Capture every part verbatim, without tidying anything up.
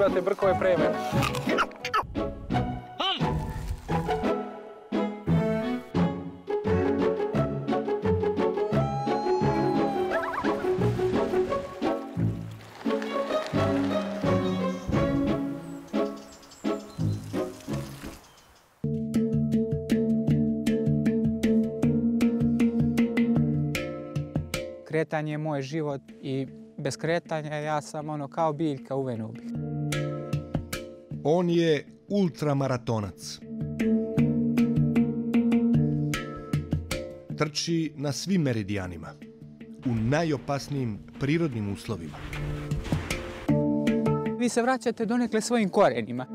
imate brkove preme. Kretanje je moj život i bez kretanja ja sam ono kao biljka u Venubi. On je ultramaratonac. Trči na svim meridijanima, u najopasnijim prirodnim uslovima. Vi se vraćate donekle svojim korenima,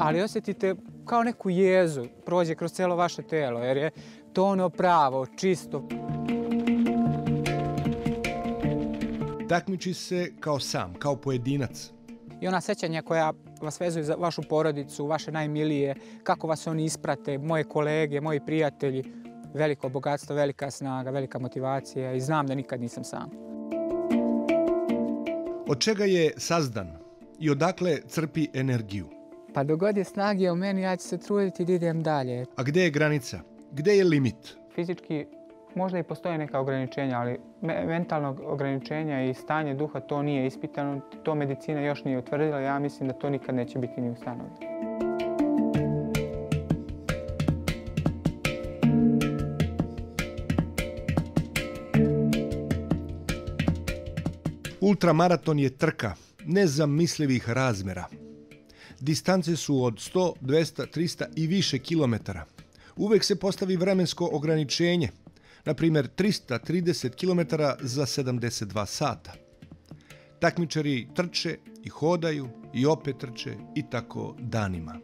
ali osjetite kao neku jezu prođe kroz celo vaše telo, jer je to ono pravo, čisto. Takmiči se kao sam, kao pojedinac. I ona sjećanja koja vas vezuju za vašu porodicu, vaše najmilije, kako vas oni isprate, moje kolege, moji prijatelji, veliko bogatstvo, velika snaga, velika motivacija i znam da nikad nisam sam. Od čega je sazdan i odakle crpi energiju? Pa dogod je snage u meni, ja ću se truditi da idem dalje. A gdje je granica? Gdje je limit? Fizički možda i postoje neka ograničenja, ali mentalnog ograničenja i stanje duha to nije ispitano, to medicina još nije utvrdila, ja mislim da to nikad neće biti ni ustanovljeno. Ultramaraton je trka nezamislivih razmjera. Distance su od sto, dvesta, trista i više kilometara. Uvek se postavi vremensko ograničenje. Na primjer, tristo trideset kilometara za sedamdeset dva sata. Takmičari trče i hodaju i opet trče i tako danima.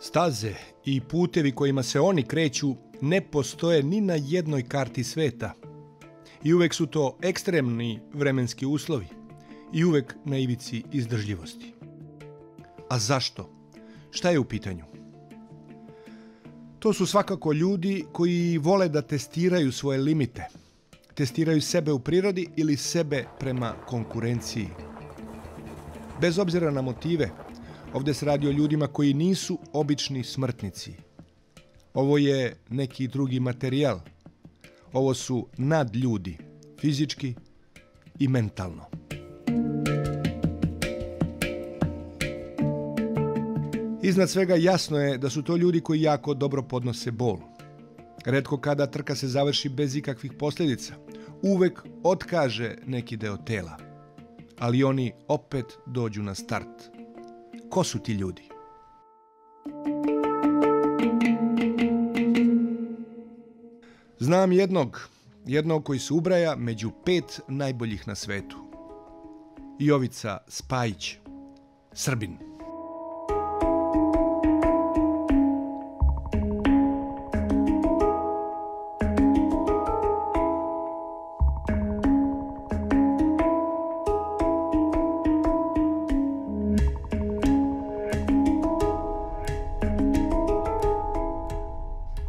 Staze i putevi kojima se oni kreću ne postoje ni na jednoj karti sveta. I uvek su to ekstremni vremenski uslovi i uvek na ivici izdržljivosti. A zašto? Šta je u pitanju? To su svakako ljudi koji vole da testiraju svoje limite. Testiraju sebe u prirodi ili sebe prema konkurenciji. Bez obzira na motive, ovdje se radi o ljudima koji nisu obični smrtnici. Ovo je neki drugi materijal. Ovo su nadljudi, fizički i mentalno. Iznad svega jasno je da su to ljudi koji jako dobro podnose bol. Retko kada trka se završi bez ikakvih posljedica, uvek otkaže neki deo tela. Ali oni opet dođu na start. Ko su ti ljudi? Znam jednog, jednog koji se ubraja među pet najboljih na svetu. Jovica Spajić, Srbin.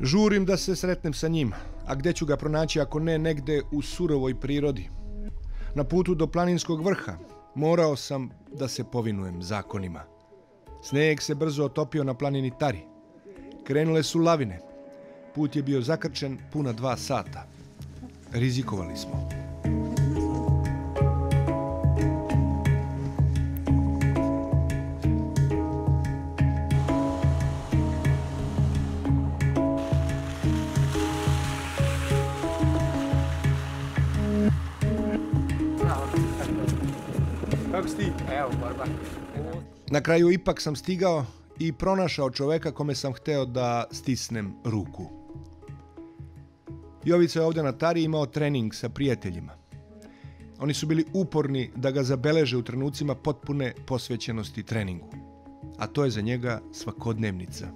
Žurim da se sretnem sa njim, a gdje ću ga pronaći ako ne negdje u surovoj prirodi? Na putu do planinskog vrha morao sam da se povinujem zakonima. Sneg se brzo otopio na planini Tari. Krenule su lavine. Put je bio zakrčen puna dva sata. Rizikovali smo. Na kraju ipak sam stigao i pronašao čoveka kome sam hteo da stisnem ruku. Jovica je ovdje na Tari imao trening sa prijateljima. Oni su bili uporni da ga zabeleže u trenucima potpune posvećenosti treningu. A to je za njega svakodnevnica.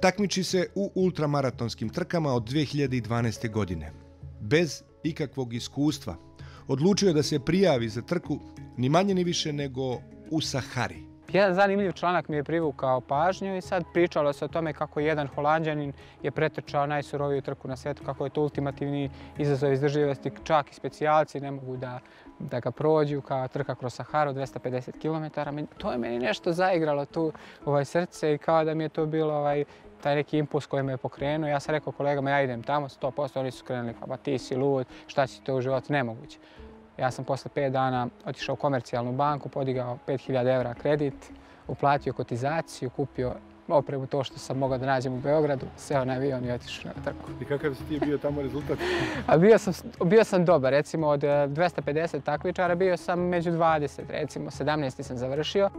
Takmiči se u ultramaratonskim trkama od dve hiljade dvanaeste. godine. Bez ikakvog iskustva. Odlučio je da se prijavi za trku ni manje ni više nego u Sahari. Jedan zanimljiv članak mi je privukao pažnju i sad pričalo se o tome kako jedan Holanđanin je pretrčao najsuroviju trku na svijetu, kako je to ultimativni izazov izdržljivosti, čak i specijalci ne mogu da, da ga prođu, kao trka kroz Saharu, dvesta pedeset kilometara. To je meni nešto zaigralo tu ovaj, srce i kao da mi je to bilo ovaj, taj neki impuls koji me je pokrenuo. Ja sam rekao kolegama, ja idem tamo sto posto, oni su krenuli, pa ti si lud, šta si to u životu, nemoguće. Ja sam posle pet dana otišao u komercijalnu banku, podigao pet hiljada evra kredit, uplatio kotizaciju, kupio opremu to što sam mogao da nađem u Beogradu, seo na avion i otišao na trku. I kakav si ti bio tamo rezultat? A bio sam, bio sam dobar, recimo od dvesta pedeset takmičara bio sam među dvadeset, recimo sedamnaesti sam završio.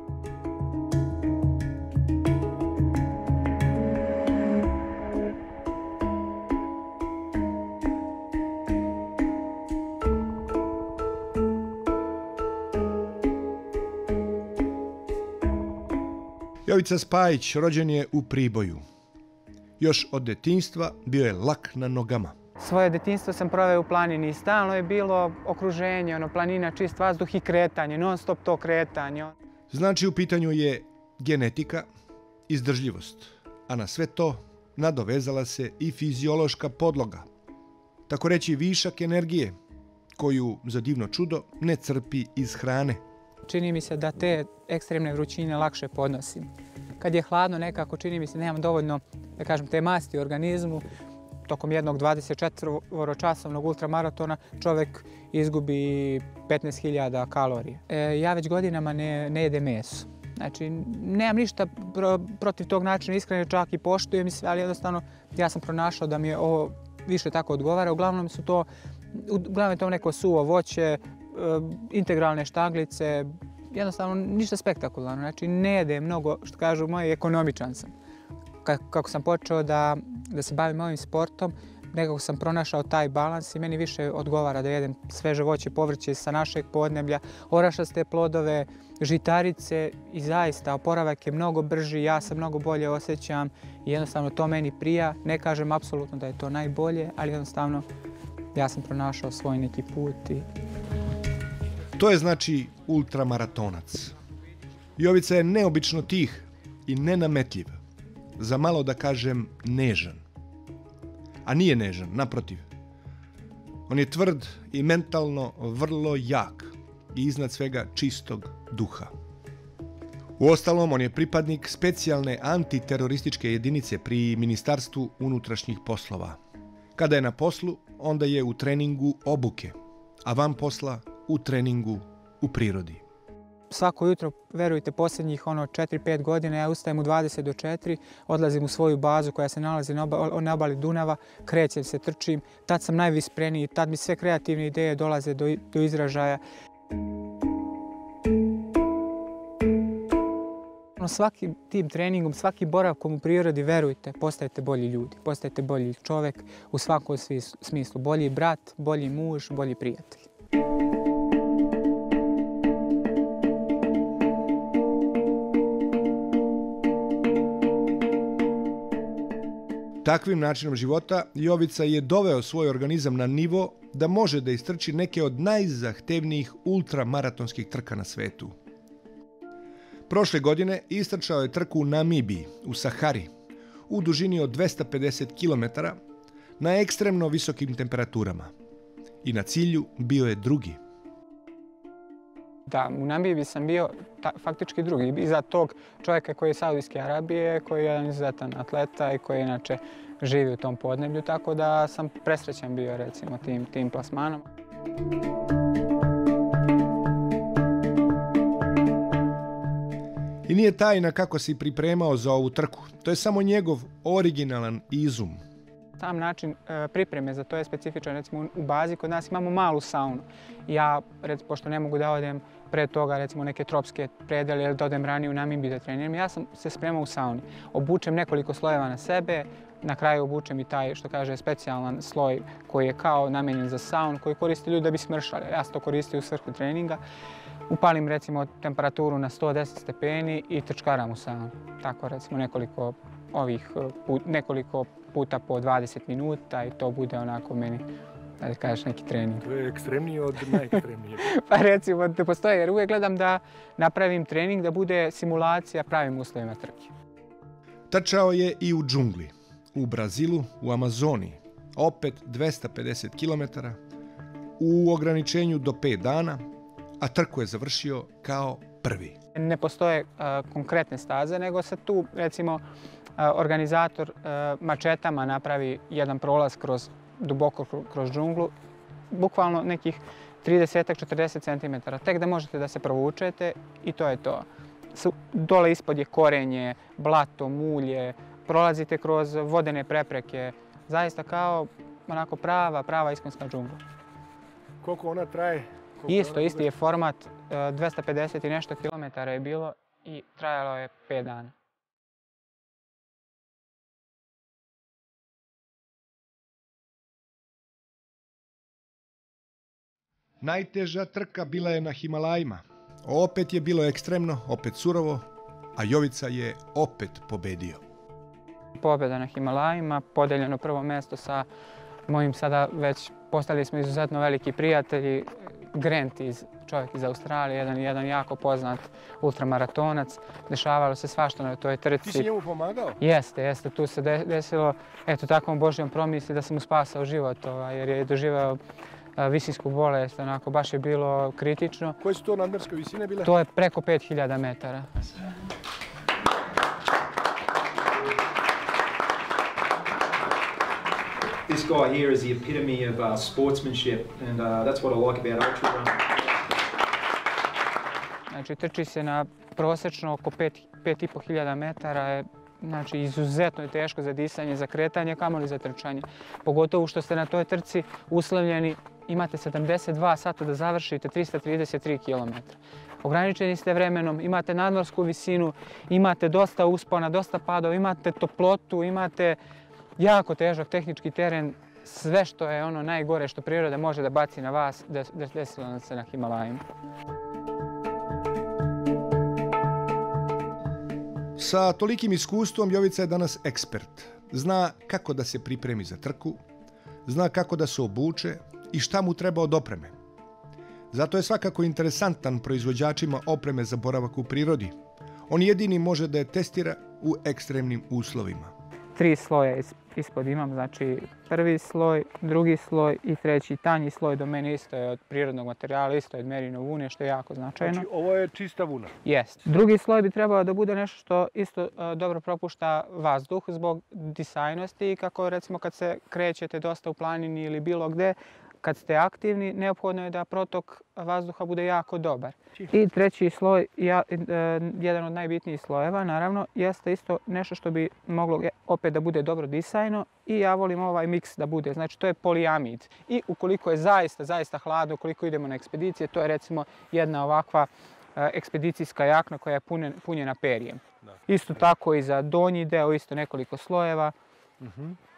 Jovica Spajić rođen je u Priboju. Još od detinjstva bio je lak na nogama. Svoje detinjstvo sam proveo u planini i stalno je bilo okruženje, ono, planina, čist vazduh i kretanje, non stop to kretanje. Znači u pitanju je genetika, izdržljivost, a na sve to nadovezala se i fiziološka podloga. Tako reći višak energije, koju za divno čudo ne crpi iz hrane. Čini mi se da te ekstremne vrućine lakše podnosim. Kad je hladno nekako, čini mi se, nemam dovoljno, da kažem, te masti u organizmu. Tokom jednog dvadeset četvoročasovnog ultramaratona čovjek izgubi petnaest hiljada kalorija. E, ja već godinama ne, ne jedem meso. Znači, nemam ništa pro, protiv tog načina iskreno, čak i poštujem se, ali jednostavno ja sam pronašao da mi je ovo više tako odgovara. Uglavnom su to, uglavnom je to neko suvo voće, integralne štaglice, jednostavno ništa spektakularno, znači ne jedem mnogo, što kažu moji, ekonomičan sam. Kako sam počeo da, da se bavim ovim sportom, nekako sam pronašao taj balans i meni više odgovara da jedem sveže voće i povrće sa našeg podneblja, orašaste plodove, žitarice i zaista oporavak je mnogo brži, ja se mnogo bolje osjećam i jednostavno to meni prija. Ne kažem apsolutno da je to najbolje, ali jednostavno ja sam pronašao svoj neki put i... To je znači ultramaratonac. Jovica je neobično tih i nenametljiv, za malo da kažem nežan. A nije nežan, naprotiv. On je tvrd i mentalno vrlo jak i iznad svega čistog duha. Uostalom, on je pripadnik specijalne antiterorističke jedinice pri Ministarstvu unutrašnjih poslova. Kada je na poslu, onda je u treningu obuke, a van posla u treningu u prirodi. Svako jutro, verujte, posljednjih ono, četiri pet godina, ja ustajem u dvadeset do četiri, odlazim u svoju bazu koja se nalazi na, oba, na obali Dunava, krećem se, trčim, tad sam najvispreniji, tad mi sve kreativne ideje dolaze do, do izražaja. Svakim tim treningom, svakim boravkom u prirodi, verujte, postajete bolji ljudi, postajete bolji čovjek u svakom smislu, bolji brat, bolji muž, bolji prijatelj. Takvim načinom života Jovica je doveo svoj organizam na nivo da može da istrči neke od najzahtevnijih ultramaratonskih trka na svetu. Prošle godine istrčao je trku u Namibiji, u Sahari, u dužini od dvesta pedeset kilometara, na ekstremno visokim temperaturama. I na cilju bio je drugi. Da, u Namibiji sam bio ta, faktički drugi. Iza tog čovjeka koji je iz Saudijske Arabije, koji je jedan izuzetan atleta i koji inače živi u tom podneblju, tako da sam presrećan bio, recimo, tim, tim plasmanom. I nije tajna kako si pripremao za ovu trku. To je samo njegov originalan izum. Sam način pripreme za to je specifičan. Recimo, u bazi kod nas imamo malu saunu. Ja, recimo, pošto ne mogu da odem pre toga, recimo, neke tropske predele ili da odem ranije u Namibiju da treniram, ja sam se spremao u sauni. Obučem nekoliko slojeva na sebe, na kraju obučem i taj, što kaže, specijalan sloj koji je kao namenjen za saunu, koji koriste ljudi da bi smršali. Ja sam to koristio u svrhu treninga. Upalim, recimo, temperaturu na sto deset stepeni i trčkaram u saunu. Tako, recimo, nekoliko ovih put, nekoliko puta po dvadeset minuta i to bude onako meni da kažeš neki trening. To je ekstremnije od najekstremnije. Pa recimo da postoje, jer uvijek gledam da napravim trening, da bude simulacija pravim uslovima trke. Trčao je i u džungli, u Brazilu, u Amazoniji, opet dvesta pedeset kilometara, u ograničenju do pet dana, a trku je završio kao prvi. Ne postoje konkretne staze, nego se tu, recimo, organizator mačetama napravi jedan prolaz kroz duboko kroz džunglu, bukvalno nekih trideset do četrdeset centimetara, tek da možete da se provučete i to je to. Dole ispod je korenje, blato, mulje, prolazite kroz vodene prepreke, zaista kao onako prava, prava iskonska džungla. Koliko ona traje? Isto, isti je format, dvesta pedeset i nešto kilometara je bilo i trajalo je pet dana. Najteža trka bila je na Himalajima. Opet je bilo ekstremno, opet surovo, a Jovica je opet pobedio. Pobjeda na Himalajima, podeljeno prvo mjesto sa mojim sada već postali smo izuzetno veliki prijatelji, Grant, čovjek iz Australije, jedan, jedan jako poznat ultramaratonac. Dešavalo se svašta na toj trci. Ti si njemu pomagao? Jeste, jeste. Tu se desilo, eto, takvom Božjom promisli da sam mu spasao život, ovaj, jer je doživao visinsku bolest, onako, baš je bilo kritično. Koje su to nadmorske visine bile? To je preko pet hiljada metara. This guy here is the epitome of uh, sportsmanship, and uh, that's what I like about ultra running. Znači, trči se na prosječno oko pet i po hiljada metara, je znači izuzetno je teško za disanje, za kretanje, kamoli za trčanje. Pogotovo što ste na toj trci uslovljeni, imate sedamdeset dva sata da završite trista trideset tri kilometra. Ograničeni ste vremenom, imate nadmorsku visinu, imate dosta uspona, dosta padova, imate toplotu, imate jako težak tehnički teren, sve što je ono najgore što priroda može da baci na vas, desilo nam se na Himalajima. Sa tolikim iskustvom Jovica je danas ekspert. Zna kako da se pripremi za trku, zna kako da se obuče i šta mu treba od opreme. Zato je svakako interesantan proizvođačima opreme za boravak u prirodi. On jedini može da je testira u ekstremnim uslovima. Tri sloja ispod imam, znači prvi sloj, drugi sloj i treći tanji sloj do mene isto je od prirodnog materijala, isto je od merino vune, što je jako značajno. Znači ovo je čista vuna? Jest. Drugi sloj bi trebao da bude nešto što isto dobro propušta vazduh zbog disajnosti i kako recimo kad se krećete dosta u planini ili bilo gde, kad ste aktivni, neophodno je da protok vazduha bude jako dobar. I treći sloj, jedan od najbitnijih slojeva, naravno, jeste isto nešto što bi moglo opet da bude dobro disajno i ja volim ovaj miks da bude, znači to je poliamid. I ukoliko je zaista, zaista hladno, ukoliko idemo na ekspedicije, to je recimo jedna ovakva ekspedicijska jakna koja je punjena perijem. Isto tako i za donji deo, isto nekoliko slojeva.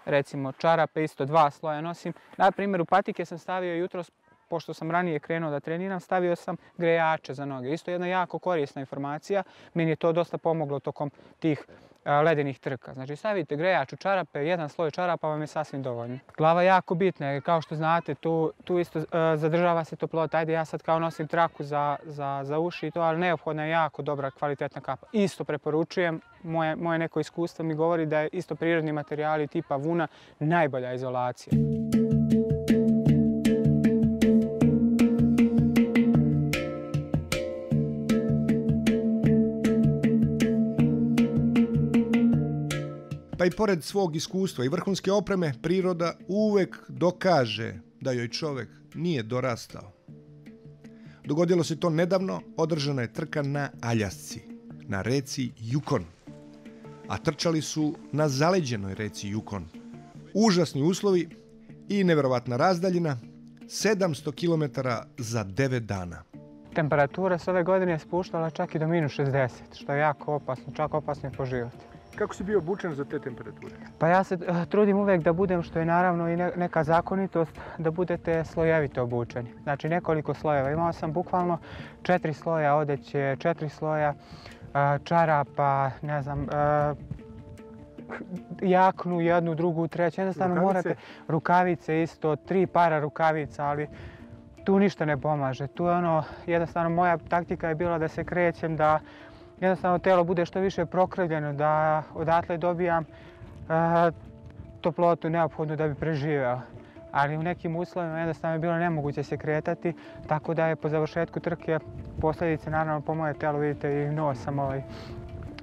Recimo čarape, isto dva sloja nosim. Na primjer, u patike sam stavio jutros, pošto sam ranije krenuo da treniram, stavio sam grejače za noge. Isto jedna jako korisna informacija. Meni je to dosta pomoglo tokom tih ledenih trka. Znači, stavite grejač u čarape, jedan sloj čarapa vam je sasvim dovoljno. Glava je jako bitna jer, kao što znate, tu, tu isto zadržava se toplota. Ajde, ja sad kao nosim traku za, za, za uši i to, ali neophodna je jako dobra kvalitetna kapa. Isto preporučujem, moje, moje neko iskustvo mi govori da je isto prirodni materijali tipa vuna najbolja izolacija. Pa i pored svog iskustva i vrhunske opreme, priroda uvek dokaže da joj čovek nije dorastao. Dogodilo se to nedavno, održana je trka na Aljasci, na reci Yukon. A trčali su na zaleđenoj reci Yukon. Užasni uslovi i neverovatna razdaljina, sedamsto kilometara za devet dana. Temperatura se ove godine je spuštala čak i do minus šezdeset, što je jako opasno, čak opasno je po život. Kako si bio obučen za te temperature? Pa ja se trudim uvijek da budem, što je naravno i neka zakonitost, da budete slojevito obučeni. Znači nekoliko slojeva. Imao sam bukvalno četiri sloja odeće, četiri sloja čarapa, ne znam, jaknu, jednu, drugu, treću, jednostavno morate... Rukavice isto, tri para rukavica, ali tu ništa ne pomaže. Tu je ono, jednostavno moja taktika je bila da se krećem, da jednostavno telo bude što više prokrvljeno, da odatle dobijam toplotu neophodnu da bi preživeo. Ali u nekim uslovima jednostavno je bilo nemoguće se kretati, tako da je po završetku trke posljedice, naravno po moje telo, vidite i nos sam ovaj,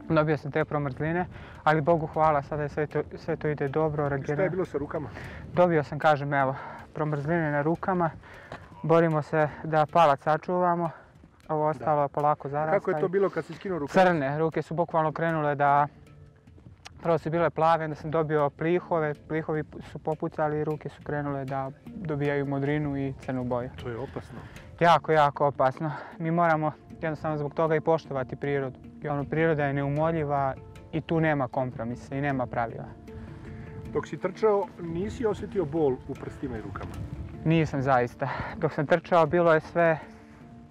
dobio sam te promrzline, ali Bogu hvala, sada sve to ide dobro. Šta je bilo sa rukama? Dobio sam, kažem, evo, promrzline na rukama, borimo se da palac sačuvamo, ovo ostalo je polako zarasta. Kako je to bilo kad si skinuo ruke? Crne, ruke su bukvalno krenule da... Prvo su bile plave, onda sam dobio plihove, plihovi su popucali i ruke su krenule da dobijaju modrinu i crnu boju. To je opasno. Jako, jako opasno. Mi moramo jednostavno zbog toga i poštovati prirodu. Priroda je neumoljiva i tu nema kompromisa i nema pravila. Dok si trčao, nisi osjetio bol u prstima i rukama? Nisam zaista. Dok sam trčao, bilo je sve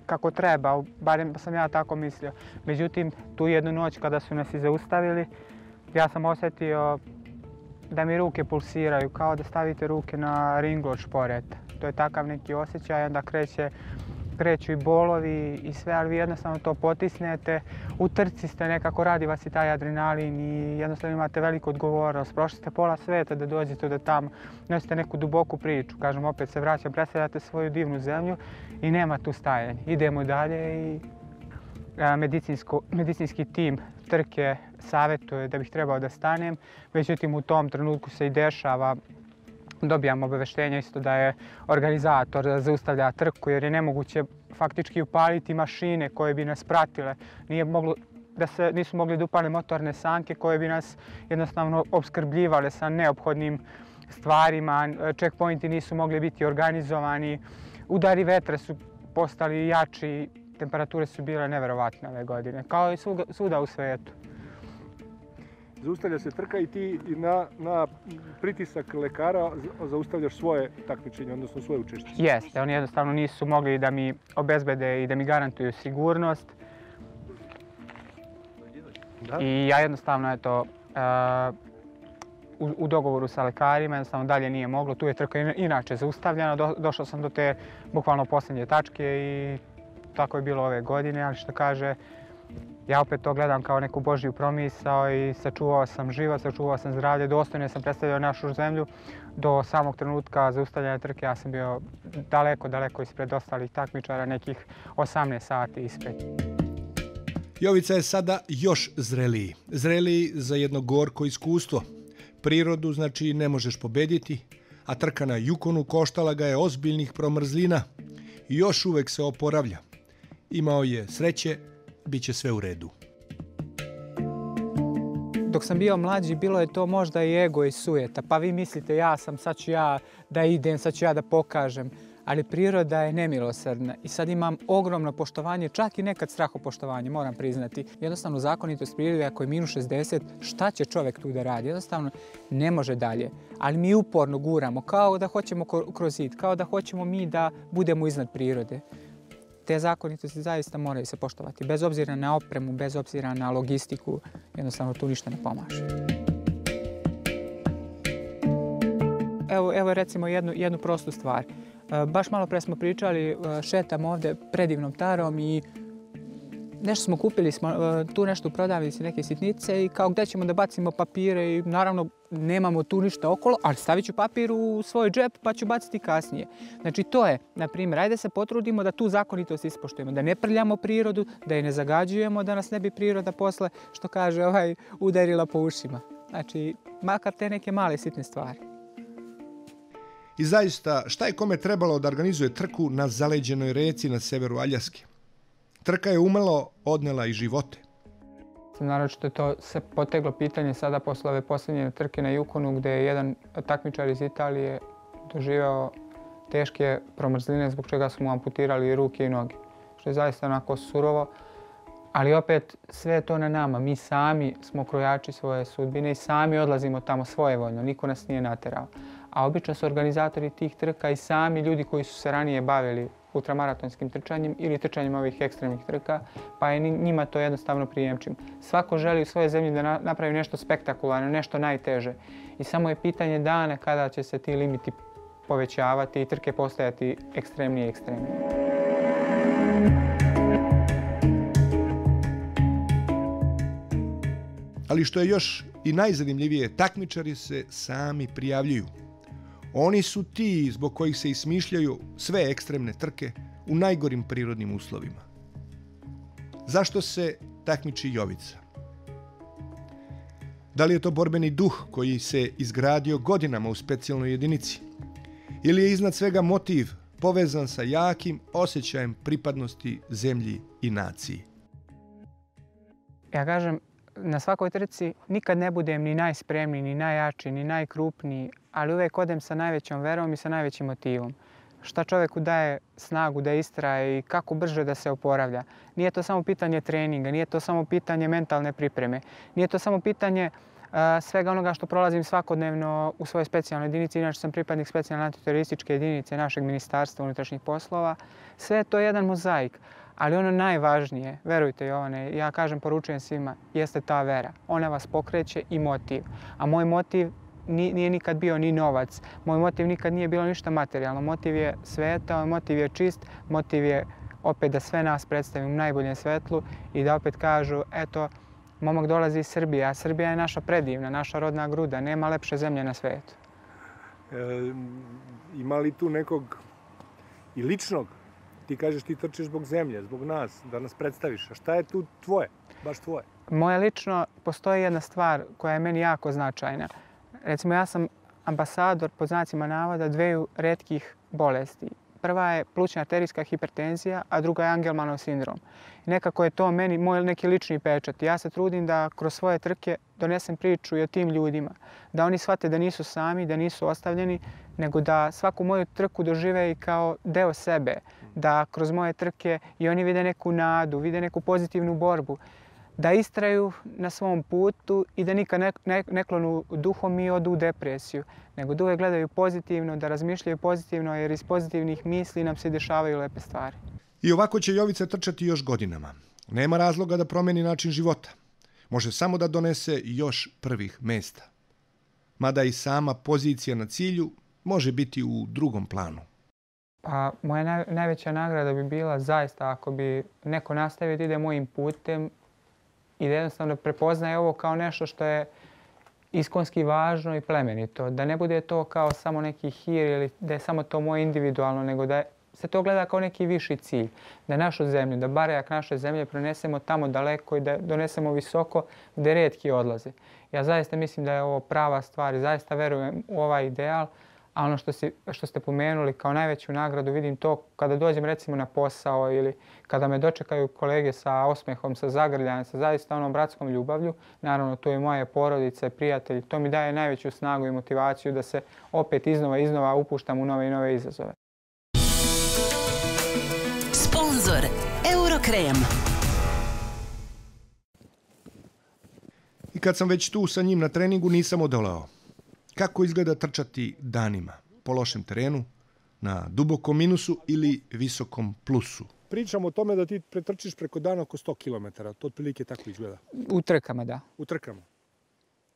kako treba, barem sam ja tako mislio. Međutim, tu jednu noć kada su nas i zaustavili, ja sam osjetio da mi ruke pulsiraju, kao da stavite ruke na ringloč šporet. To je takav neki osjećaj, onda kreću i bolovi i sve, ali vi jednostavno to potisnete. U trci ste nekako, radi vas i taj adrenalin i jednostavno imate veliku odgovornost. Prošli ste pola sveta da dođete do tamo, nosite neku duboku priču. Kažem, opet se vraćam, predstavljate svoju divnu zemlju i nema tu stajanja. Idemo dalje i... Medicinski tim trke savjetuje da bih trebao da stanem, međutim u tom trenutku se i dešava, dobijam obaveštenje isto da je organizator da zaustavlja trku jer je nemoguće faktički upaliti mašine koje bi nas pratile, nisu mogli da upale motorne sanke koje bi nas jednostavno opskrbljivale sa neophodnim stvarima, checkpointi nisu mogli biti organizovani, udari vetra su postali jači. Temperature su bile neverovatne ove godine, kao i svuda u svetu. Zaustavlja se trka i ti na pritisak lekara zaustavljaš svoje takmičenje, odnosno svoje učešće. Jeste, oni jednostavno nisu mogli da mi obezbede i da mi garantuju sigurnost. I ja jednostavno, eto, u dogovoru sa lekarima, jednostavno dalje nije moglo. Tu je trka inače zaustavljena, došao sam do te bukvalno posljednje tačke i tako je bilo ove godine, ali što kaže, ja opet to gledam kao neku Božju promisao i sačuvao sam život, sačuvao sam zdravlje, dostojno sam predstavljao našu zemlju. Do samog trenutka zaustavljanja trke ja sam bio daleko, daleko ispred ostalih takmičara, nekih osamnaest sati ispred. Jovica je sada još zreliji. Zreliji za jedno gorko iskustvo. Prirodu, znači, ne možeš pobediti, a trka na Yukonu koštala ga je ozbiljnih promrzlina i još uvek se oporavlja. Imao je sreće, bit će sve u redu. Dok sam bio mlađi, bilo je to možda i ego i sujeta. Pa vi mislite, ja sam, sad ću ja da idem, sad ću ja da pokažem. Ali priroda je nemilosrdna i sad imam ogromno poštovanje, čak i nekad strahopoštovanje, moram priznati. Jednostavno, zakonitost prirode, ako je minus šezdeset, šta će čovek tu da radi? Jednostavno, ne može dalje. Ali mi uporno guramo, kao da hoćemo kroz zid, kao da hoćemo mi da budemo iznad prirode. Te zakonitosti zaista moraju se poštovati, bez obzira na opremu, bez obzira na logistiku, jednostavno tu ništa ne pomaže. Evo, evo recimo jednu, jednu prostu stvar. Baš malo pre smo pričali, šetam ovde predivnom Tarom i nešto smo kupili, tu nešto u prodavnici, neke sitnice i kao gde ćemo da bacimo papire i naravno nemamo tu ništa okolo, ali stavit ću papir u svoj džep pa ću baciti kasnije. Znači to je, na primjer, ajde se potrudimo da tu zakonitost ispoštujemo, da ne prljamo prirodu, da je ne zagađujemo, da nas ne bi priroda posle, što kaže ovaj, udarila po ušima. Znači, makar te neke male sitne stvari. I zaista, šta je kome trebalo da organizuje trku na zaleđenoj reci na severu Aljaske? Trka je umalo odnela i živote. Naravno što to se poteglo pitanje sada posle ove posljednje trke na Yukonu, gde je jedan takmičar iz Italije doživao teške promrzline zbog čega su mu amputirali ruke i noge. Što je zaista onako surovo, ali opet sve je to na nama. Mi sami smo krojači svoje sudbine i sami odlazimo tamo svojevoljno, niko nas nije naterao. A obično su organizatori tih trka i sami ljudi koji su se ranije bavili ultramaratonskim trčanjem ili trčanjem ovih ekstremnih trka, pa je njima to jednostavno prijemčim. Svako želi u svojoj zemlji da napravi nešto spektakularno, nešto najteže. I samo je pitanje dana kada će se ti limiti povećavati i trke postajati ekstremnije i ekstremnije. Ali što je još i najzanimljivije, takmičari se sami prijavljuju. Oni su ti zbog kojih se ismišljaju sve ekstremne trke u najgorim prirodnim uslovima. Zašto se takmiči Jovica? Da li je to borbeni duh koji se izgradio godinama u specijalnoj jedinici? Ili je iznad svega motiv povezan sa jakim osjećajem pripadnosti zemlji i naciji? Ja kažem, na svakoj trci nikad ne budem ni najspremniji, ni najjači, ni najkrupniji, ali uvek odem sa najvećom verom i sa najvećim motivom. Šta čoveku daje snagu da istraje i kako brže da se oporavlja. Nije to samo pitanje treninga, nije to samo pitanje mentalne pripreme, nije to samo pitanje svega onoga što prolazim svakodnevno u svojoj specijalnoj jedinici, inače sam pripadnik specijalne antiterorističke jedinice našeg Ministarstva unutrašnjih poslova. Sve je to jedan mozaik. Ali ono najvažnije, verujte Jovane, ja kažem, poručujem svima, jeste ta vera. Ona vas pokreće i motiv. A moj motiv nije nikad bio ni novac. Moj motiv nikad nije bilo ništa materijalno. Motiv je svetao, motiv je čist, motiv je opet da sve nas predstavim u najboljem svetlu i da opet kažu, eto, momak dolazi iz Srbije, a Srbija je naša predivna, naša rodna gruda, nema lepše zemlje na svetu. Ima li tu nekog i ličnog? Ti kažeš ti trčiš zbog zemlje, zbog nas, da nas predstaviš. A šta je tu tvoje, baš tvoje? Moje lično, postoji jedna stvar koja je meni jako značajna. Recimo, ja sam ambasador, pod znacima navoda, dveju retkih bolesti. Prva je plućna arterijska hipertenzija, a druga je Angelmanov sindrom. Nekako je to meni moj neki lični pečat. Ja se trudim da kroz svoje trke donesem priču i o tim ljudima. Da oni shvate da nisu sami, da nisu ostavljeni, nego da svaku moju trku dožive i kao deo sebe. Da kroz moje trke i oni vide neku nadu, vide neku pozitivnu borbu. Da istraju na svom putu i da nikad ne, ne, ne klonu duhom i odu u depresiju, nego da uvek gledaju pozitivno, da razmišljaju pozitivno, jer iz pozitivnih misli nam se dešavaju lepe stvari. I ovako će Jovica trčati još godinama. Nema razloga da promeni način života. Može samo da donese još prvih mesta. Mada i sama pozicija na cilju može biti u drugom planu. Pa moja naj, najveća nagrada bi bila zaista ako bi neko nastavio da ide mojim putem i da jednostavno prepoznaje ovo kao nešto što je iskonski važno i plemenito. Da ne bude to kao samo neki hir ili da je samo to moje individualno, nego da se to gleda kao neki viši cilj. Da našu zemlju, da barjak naše zemlje prenesemo tamo daleko i da donesemo visoko gde retki odlaze. Ja zaista mislim da je ovo prava stvar i zaista verujem u ovaj ideal. A ono što, si, što ste pomenuli kao najveću nagradu, vidim to kada dođem recimo na posao ili kada me dočekaju kolege sa osmehom, sa zagrljanjem, sa zaista onom bratskom ljubavlju. Naravno, tu je moja porodica i prijatelji. To mi daje najveću snagu i motivaciju da se opet iznova i iznova upuštam u nove i nove izazove. Sponzor Eurokrem. I kad sam već tu sa njim na treningu, nisam odolao. Kako izgleda trčati danima, po lošem terenu, na dubokom minusu ili visokom plusu? Pričamo o tome da ti pretrčiš preko dana oko sto kilometara, to otprilike tako izgleda. U trkama, da. U trkama.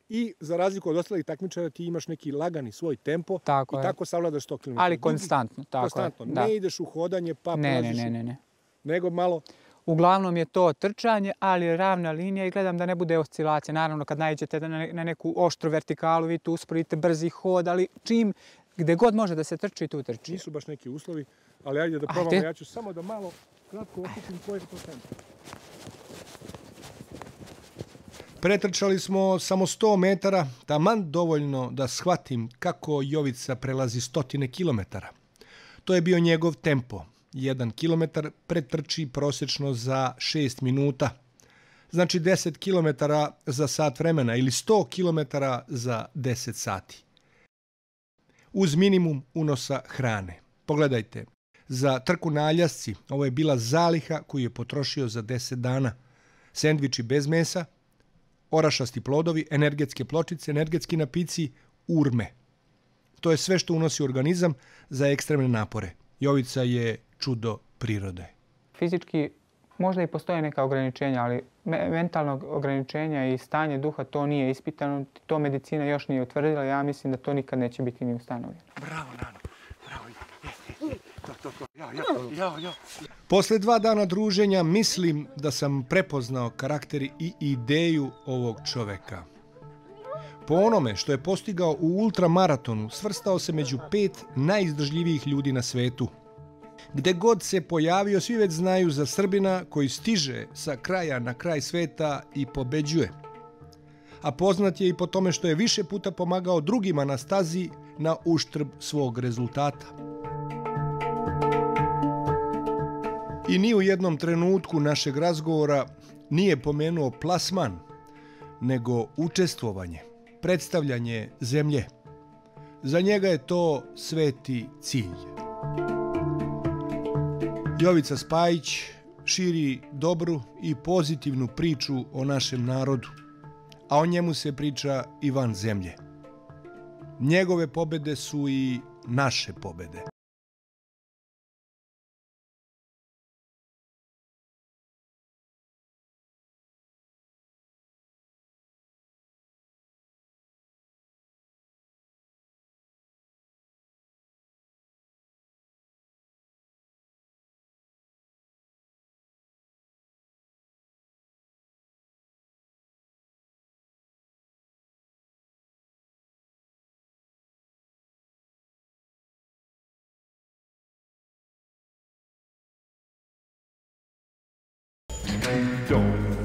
I za razliku od ostalih takmičara ti imaš neki lagani svoj tempo tako i je. Tako savladaš sto kilometara. Ali konstantno, tako konstantno. Je. Konstantno, ne ideš u hodanje pa ne, prolaziš. Ne, ne, ne, ne. Nego malo... Uglavnom je to trčanje, ali je ravna linija i gledam da ne bude oscilacija. Naravno, kad najđete na neku oštru vertikalu, vi tu usporite brzi hod, ali čim, gde god može da se trči, tu trči. Nisu baš neki uslovi, ali ajde da probamo. Ajde. Ja ću samo da malo kratko okupim koje je to tempo. Pretrčali smo samo sto metara, taman dovoljno da shvatim kako Jovica prelazi stotine kilometara. To je bio njegov tempo. Jedan kilometar pretrči prosječno za šest minuta. Znači deset kilometara za sat vremena ili sto kilometara za deset sati. Uz minimum unosa hrane. Pogledajte, za trku na Aljasci ovo je bila zaliha koju je potrošio za deset dana. Sendviči bez mesa, orašasti plodovi, energetske pločice, energetski napici, urme. To je sve što unosi organizam za ekstremne napore. Jovica je čudo prirode. Fizički možda i postoje neka ograničenja, ali mentalnog ograničenja i stanje duha to nije ispitano. To medicina još nije utvrdila. Ja mislim da to nikad neće biti ni ustanovljeno. Bravo, Nano. Bravo. Jeste, jeste. To, to, to. Ja, ja, ja, ja. Posle dva dana druženja mislim da sam prepoznao karakter i ideju ovog čoveka. Po onome što je postigao u ultramaratonu, svrstao se među pet najizdržljivijih ljudi na svetu. Gde god se pojavio, svi već znaju za Srbina koji stiže sa kraja na kraj sveta i pobeđuje. A poznat je i po tome što je više puta pomagao drugima na stazi na uštrb svog rezultata. I ni u jednom trenutku našeg razgovora nije pomenuo plasman, nego učestvovanje, predstavljanje zemlje. Za njega je to sveti cilj. Jovica Spajić širi dobru i pozitivnu priču o našem narodu, a o njemu se priča i van zemlje. Njegove pobede su i naše pobede. Don't